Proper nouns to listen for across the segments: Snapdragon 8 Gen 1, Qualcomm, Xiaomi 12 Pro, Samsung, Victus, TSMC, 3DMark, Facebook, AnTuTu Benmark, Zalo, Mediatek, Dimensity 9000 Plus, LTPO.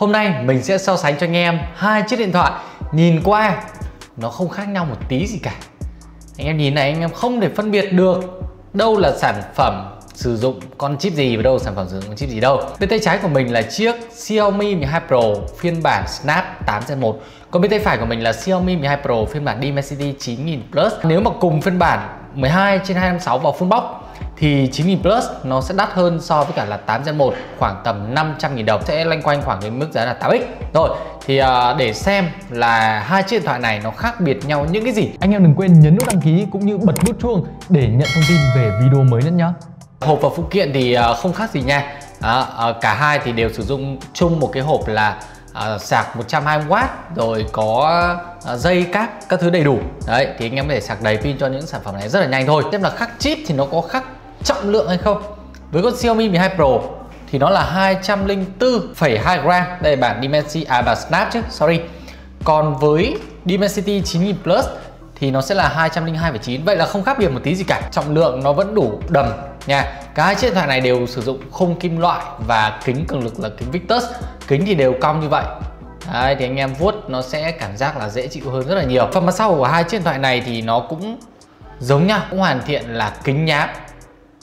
Hôm nay mình sẽ so sánh cho anh em hai chiếc điện thoại nhìn qua nó không khác nhau một tí gì cả. Anh em nhìn này, anh em không thể phân biệt được đâu là sản phẩm sử dụng con chip gì và đâu sản phẩm sử dụng con chip gì đâu. Bên tay trái của mình là chiếc Xiaomi 12 Pro phiên bản Snap 8 Gen 1. Còn bên tay phải của mình là Xiaomi 12 Pro phiên bản Dimensity 9000 Plus. Nếu mà cùng phiên bản 12/256 vào full box thì 9000 Plus nó sẽ đắt hơn so với cả là 8 Gen 1 khoảng tầm 500.000 đồng, sẽ loanh quanh khoảng cái mức giá là 8x. Rồi thì để xem là hai chiếc điện thoại này nó khác biệt nhau những cái gì, anh em đừng quên nhấn nút đăng ký cũng như bật nút chuông để nhận thông tin về video mới nhất nhá. Hộp và phụ kiện thì không khác gì nha. Cả hai thì đều sử dụng chung một cái hộp là sạc 120W, rồi có dây cáp các thứ đầy đủ. Đấy thì anh em có thể sạc đầy pin cho những sản phẩm này rất là nhanh thôi. Xem là khắc chip thì nó có khắc trọng lượng hay không. Với con Xiaomi 12 Pro thì nó là 204,2g. Đây là bản Dimensity bản Snap chứ, sorry. Còn với Dimensity 9000 Plus thì nó sẽ là 202,9. Vậy là không khác biệt một tí gì cả. Trọng lượng nó vẫn đủ đầm nha. Cả hai chiếc điện thoại này đều sử dụng khung kim loại và kính cường lực là kính Victus. Kính thì đều cong như vậy. Đấy, thì anh em vuốt nó sẽ cảm giác là dễ chịu hơn rất là nhiều. Phần mặt sau của hai chiếc điện thoại này thì nó cũng giống nhau, cũng hoàn thiện là kính nhám.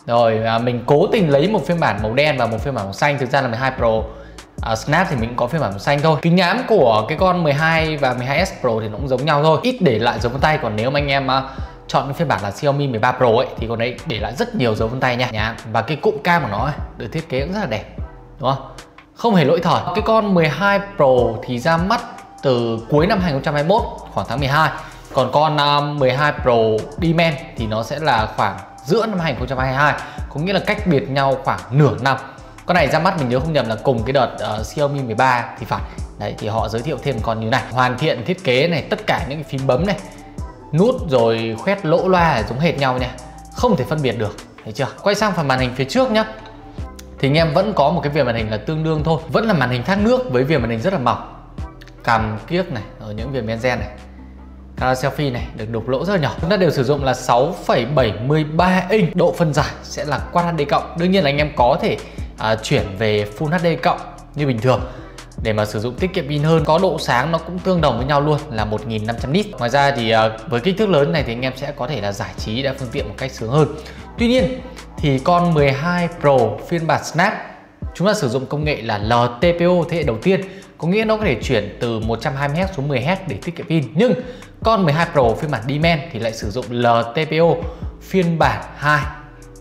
Rồi mình cố tình lấy một phiên bản màu đen và một phiên bản màu xanh. Thực ra là 12 Pro Snap thì mình có phiên bản màu xanh thôi. Kính nhám của cái con 12 và 12S Pro thì nó cũng giống nhau thôi, ít để lại dấu vân tay. Còn nếu mà anh em chọn phiên bản là Xiaomi 13 Pro ấy thì con đấy để lại rất nhiều dấu vân tay nha. Và cái cụm cam của nó ấy, được thiết kế cũng rất là đẹp, đúng không? Không hề lỗi thời. Cái con 12 Pro thì ra mắt từ cuối năm 2021 khoảng tháng 12. Còn con 12 Pro Dimen thì nó sẽ là khoảng giữa năm 2022, có nghĩa là cách biệt nhau khoảng nửa năm. Con này ra mắt mình nhớ không nhầm là cùng cái đợt Xiaomi 13 thì phải. Đấy thì họ giới thiệu thêm con như này, hoàn thiện thiết kế này, tất cả những cái phím bấm này, nút rồi khoét lỗ loa giống hệt nhau nha, không thể phân biệt được, thấy chưa? Quay sang phần màn hình phía trước nhá, thì anh em vẫn có một cái viền màn hình là tương đương thôi, vẫn là màn hình thác nước với viền màn hình rất là mỏng, cằm kiếc này, rồi những viền benzen này, camera selfie này được đục lỗ rất là nhỏ. Chúng ta đều sử dụng là 6,73 inch, độ phân giải sẽ là Quad HD+. Đương nhiên là anh em có thể chuyển về Full HD+ như bình thường để mà sử dụng tiết kiệm pin hơn. Có độ sáng nó cũng tương đồng với nhau luôn là 1500 nits. Ngoài ra thì với kích thước lớn này thì anh em sẽ có thể là giải trí đa phương tiện một cách sướng hơn. Tuy nhiên thì con 12 Pro phiên bản Snap chúng ta sử dụng công nghệ là LTPO thế hệ đầu tiên, có nghĩa nó có thể chuyển từ 120Hz xuống 10Hz để tiết kiệm pin. Nhưng con 12 Pro phiên bản Dimen thì lại sử dụng LTPO phiên bản 2,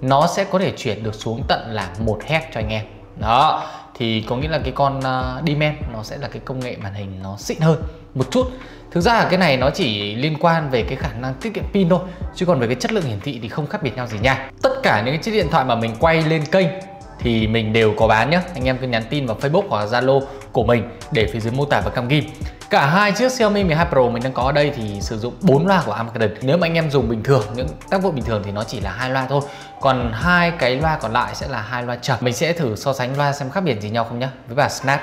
nó sẽ có thể chuyển được xuống tận là 1Hz cho anh em. Đó thì có nghĩa là cái con Dimen nó sẽ là cái công nghệ màn hình nó xịn hơn một chút. Thực ra là cái này nó chỉ liên quan về cái khả năng tiết kiệm pin thôi, chứ còn về cái chất lượng hiển thị thì không khác biệt nhau gì nha. Tất cả những cái chiếc điện thoại mà mình quay lên kênh thì mình đều có bán nhé. Anh em cứ nhắn tin vào Facebook hoặc Zalo của mình để phía dưới mô tả và cam ghim. Cả hai chiếc Xiaomi 12 Pro mình đang có ở đây thì sử dụng 4 loa của Amazon. Nếu mà anh em dùng bình thường, những tác vụ bình thường thì nó chỉ là 2 loa thôi. Còn hai cái loa còn lại sẽ là 2 loa chập. Mình sẽ thử so sánh loa xem khác biệt gì nhau không nhé. Với bản Snap.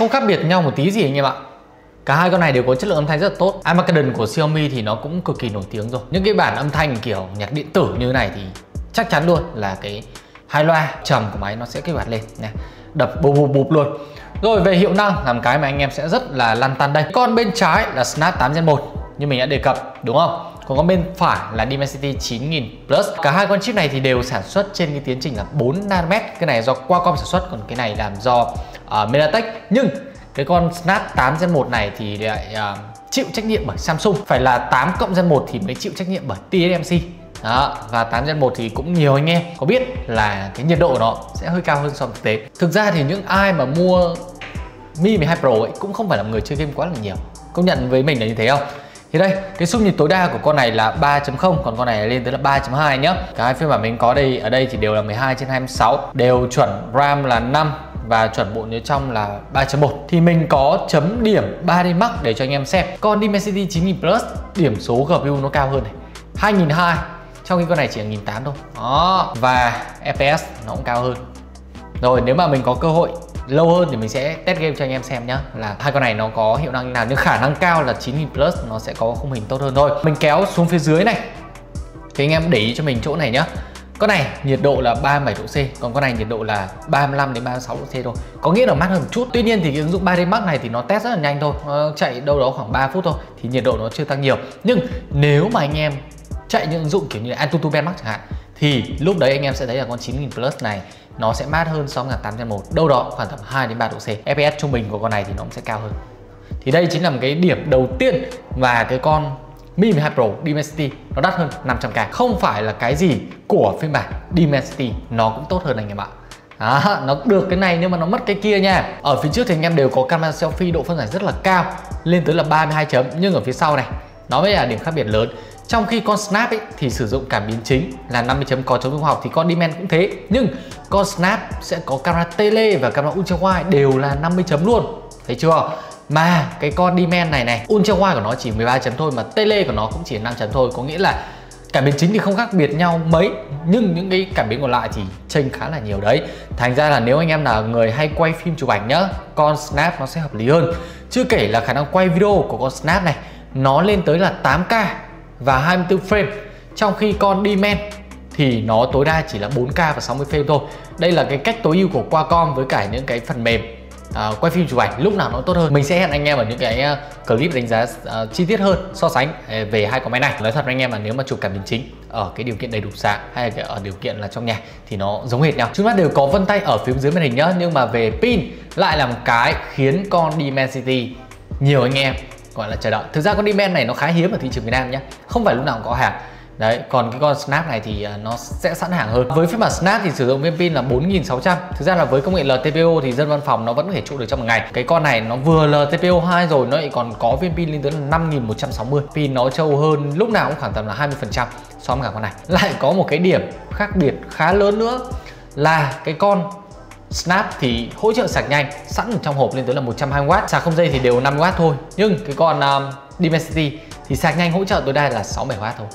Không khác biệt nhau một tí gì anh em ạ. Cả hai con này đều có chất lượng âm thanh rất là tốt. Armageddon của Xiaomi thì nó cũng cực kỳ nổi tiếng rồi. Những cái bản âm thanh kiểu nhạc điện tử như thế này thì chắc chắn luôn là cái 2 loa trầm của máy nó sẽ kích hoạt lên nha. Đập bụp bụp bụp luôn. Rồi về hiệu năng làm cái mà anh em sẽ rất là lăn tăn đây. Con bên trái là Snap 8 Gen 1 như mình đã đề cập, đúng không? Còn con bên phải là Dimensity 9000 Plus. Cả hai con chip này thì đều sản xuất trên cái tiến trình là 4nm. Cái này do Qualcomm sản xuất, còn cái này làm do Mediatek. Nhưng cái con Snap 8 Gen 1 này thì lại chịu trách nhiệm bởi Samsung. Phải là 8 Gen 1 thì mới chịu trách nhiệm bởi TSMC. Đó, và 8 Gen 1 thì cũng nhiều anh em có biết là cái nhiệt độ nó sẽ hơi cao hơn so với thực tế. Thực ra thì những ai mà mua Mi 12 Pro ấy cũng không phải là người chơi game quá là nhiều. Công nhận với mình là như thế không? Thì đây, cái xung nhịp tối đa của con này là 3.0, còn con này lên tới là 3.2 nhá. Cả hai phiên bản mình có đây ở đây thì đều là 12/256, đều chuẩn RAM là 5 và chuẩn bộ nhớ trong là 3.1. Thì mình có chấm điểm 3DMark để cho anh em xem. Con Dimensity 9000 Plus điểm số GPU nó cao hơn này, 2200, trong khi con này chỉ là 1800 thôi. Đó, và FPS nó cũng cao hơn. Rồi nếu mà mình có cơ hội lâu hơn thì mình sẽ test game cho anh em xem nhá, là hai con này nó có hiệu năng như nào, nhưng khả năng cao là 9000 Plus nó sẽ có khung hình tốt hơn thôi. Mình kéo xuống phía dưới này thì anh em để ý cho mình chỗ này nhá. Con này nhiệt độ là 37 độ C, còn con này nhiệt độ là 35 đến 36 độ C thôi. Có nghĩa là mát hơn một chút. Tuy nhiên thì cái ứng dụng 3DMark này thì nó test rất là nhanh thôi, nó chạy đâu đó khoảng 3 phút thôi thì nhiệt độ nó chưa tăng nhiều. Nhưng nếu mà anh em chạy những ứng dụng kiểu như AnTuTu Benmark chẳng hạn thì lúc đấy anh em sẽ thấy là con 9000 Plus này nó sẽ mát hơn 6801, đâu đó khoảng tầm 2 đến 3 độ C. FPS trung bình của con này thì nó cũng sẽ cao hơn. Thì đây chính là một cái điểm đầu tiên và cái con Mi 12 Pro Dimensity nó đắt hơn 500k. Không phải là cái gì của phiên bản Dimensity nó cũng tốt hơn anh em ạ. Đó, nó được cái này nhưng mà nó mất cái kia nha. Ở phía trước thì anh em đều có camera selfie độ phân giải rất là cao, lên tới là 32 chấm, nhưng ở phía sau này nó mới là điểm khác biệt lớn. Trong khi con Snap ấy, thì sử dụng cảm biến chính là 50 chấm có chống dung học, thì con Dimen cũng thế. Nhưng con Snap sẽ có camera tele và camera ultra wide đều là 50 chấm luôn. Thấy chưa? Mà cái con Dimen này này, ultra wide của nó chỉ 13 chấm thôi, mà tele của nó cũng chỉ 5 chấm thôi. Có nghĩa là cảm biến chính thì không khác biệt nhau mấy, nhưng những cái cảm biến còn lại thì chênh khá là nhiều đấy. Thành ra là nếu anh em là người hay quay phim chụp ảnh nhá, con Snap nó sẽ hợp lý hơn. Chưa kể là khả năng quay video của con Snap này nó lên tới là 8K và 24 frame, trong khi con Dimen thì nó tối đa chỉ là 4K và 60 frame thôi. Đây là cái cách tối ưu của Qualcomm với cả những cái phần mềm quay phim chụp ảnh, lúc nào nó tốt hơn. Mình sẽ hẹn anh em ở những cái clip đánh giá chi tiết hơn, so sánh về hai con máy này. Nói thật với anh em là nếu mà chụp cảm biến chính ở cái điều kiện đầy đủ sáng hay là ở điều kiện là trong nhà thì nó giống hệt nhau. Chúng ta đều có vân tay ở phía dưới màn hình nhá, nhưng mà về pin lại là một cái khiến con Dimensity nhiều anh em gọi là chờ đợi. Thực ra con Dimen này nó khá hiếm ở thị trường Việt Nam nhé, không phải lúc nào cũng có hàng đấy. Còn cái con Snap này thì nó sẽ sẵn hàng hơn. Với phiên bản Snap thì sử dụng viên pin là 4600. Thực ra là với công nghệ LTPO thì dân văn phòng nó vẫn có thể trụ được trong một ngày. Cái con này nó vừa LTPO 2 rồi, nó lại còn có viên pin lên tới là 5160. Pin nó trâu hơn, lúc nào cũng khoảng tầm là 20% so với cả con này. Lại có một cái điểm khác biệt khá lớn nữa là cái con Snap thì hỗ trợ sạc nhanh sẵn trong hộp lên tới là 120W, sạc không dây thì đều 5W thôi. Nhưng cái con Dimensity thì sạc nhanh hỗ trợ tối đa là 67W thôi.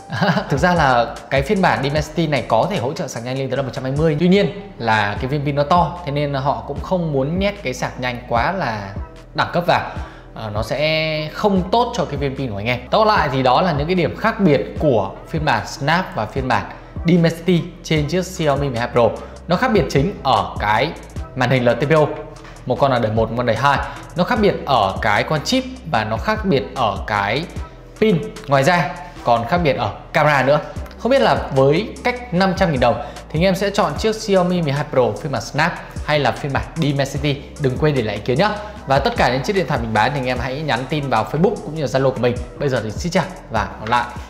Thực ra là cái phiên bản Dimensity này có thể hỗ trợ sạc nhanh lên tới là 120. Tuy nhiên là cái viên pin nó to, thế nên họ cũng không muốn nhét cái sạc nhanh quá là đẳng cấp vào, nó sẽ không tốt cho cái viên pin của anh em. Tóm lại thì đó là những cái điểm khác biệt của phiên bản Snap và phiên bản Dimensity trên chiếc Xiaomi 12 Pro. Nó khác biệt chính ở cái màn hình LTPO, một con là đời 1, một con đời 2. Nó khác biệt ở cái con chip và nó khác biệt ở cái pin. Ngoài ra còn khác biệt ở camera nữa. Không biết là với cách 500.000 đồng thì anh em sẽ chọn chiếc Xiaomi 12 Pro phiên bản Snap hay là phiên bản Dimensity? Đừng quên để lại ý kiến nhé. Và tất cả những chiếc điện thoại mình bán thì anh em hãy nhắn tin vào Facebook cũng như Zalo của mình. Bây giờ thì xin chào và hẹn gặp lại.